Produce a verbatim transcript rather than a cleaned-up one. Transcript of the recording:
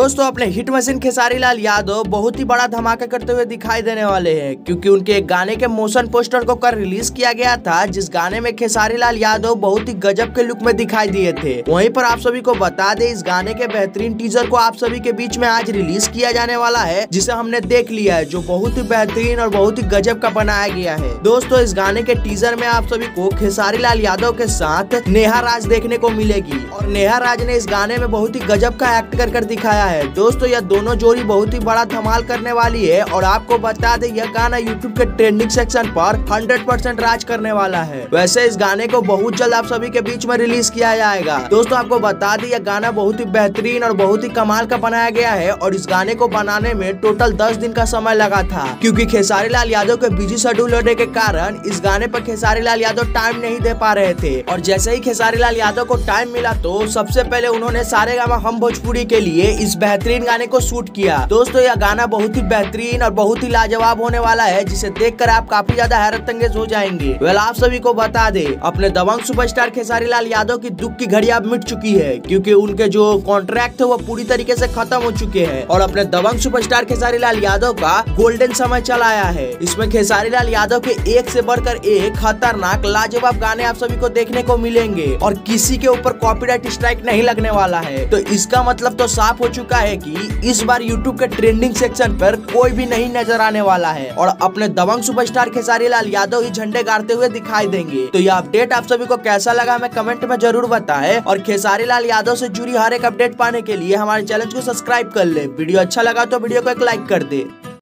दोस्तों अपने hit machine Khesari Lal Yadav बहुत ही बड़ा धमाका करते हुए दिखाई देने वाले हैं, क्योंकि उनके एक गाने के मोशन पोस्टर को कर रिलीज किया गया था, जिस गाने में खेसारी लाल यादव बहुत ही गजब के लुक में दिखाई दिए थे। वहीं पर आप सभी को बता दे, इस गाने के बेहतरीन टीजर को आप सभी के बीच में आज रिलीज किया जाने वाला है, जिसे हमने देख लिया है, जो बहुत ही बेहतरीन और बहुत ही गजब का बनाया गया है। दोस्तों इस गाने के टीजर में आप सभी को खेसारी लाल यादव के साथ नेहा राज देखने को मिलेगी और नेहा राज ने इस गाने में बहुत ही गजब का एक्ट कर कर दिखाया है। दोस्तों यह दोनों जोड़ी बहुत ही बड़ा धमाल करने वाली है और आपको बता दें यह गाना यूट्यूब के ट्रेंडिंग सेक्शन पर हंड्रेड परसेंट राज करने वाला है। वैसे इस गाने को बहुत जल्द आप सभी के बीच में रिलीज किया जाएगा। दोस्तों आपको बता दें यह गाना बहुत ही बेहतरीन और बहुत ही कमाल का बनाया गया है और इस गाने को बनाने में टोटल दस दिन का समय लगा था, क्योंकि खेसारी लाल यादव के बिजी शेड्यूल होने के कारण इस गाने पर खेसारी लाल यादव टाइम नहीं दे पा रहे थे। और जैसे ही खेसारी लाल यादव को टाइम मिला तो सबसे पहले उन्होंने सारेगामा हम भोजपुरी के लिए इस बेहतरीन गाने को शूट किया। दोस्तों यह गाना बहुत ही बेहतरीन और बहुत ही लाजवाब होने वाला है, जिसे देखकर आप काफी ज्यादा हैरतअंगेज हो जाएंगे। वेल आप सभी को बता दे, अपने दबंग सुपरस्टार खेसारी लाल यादव की दुख की घड़ी अब मिट चुकी है, क्योंकि उनके जो कॉन्ट्रैक्ट थे वो पूरी तरीके से खत्म हो चुके हैं और अपने दबंग सुपरस्टार खेसारी लाल यादव का गोल्डन समय चला आया है। इसमें खेसारी लाल यादव के एक से बढ़कर एक खतरनाक लाजवाब गाने आप सभी को देखने को मिलेंगे और किसी के ऊपर कॉपीराइट स्ट्राइक नहीं लगने वाला है। तो इसका मतलब तो साफ हो चुका है कि इस बार यूट्यूब के ट्रेंडिंग सेक्शन पर कोई भी नहीं नजर आने वाला है और अपने दबंग सुपरस्टार खेसारी लाल यादव ही झंडे गाड़ते हुए दिखाई देंगे। तो यह अपडेट आप सभी को कैसा लगा हमें कमेंट में जरूर बताएं और खेसारी लाल यादव से जुड़ी हर एक अपडेट पाने के लिए हमारे चैनल को सब्सक्राइब कर ले। वीडियो अच्छा लगा तो वीडियो को एक लाइक कर दे।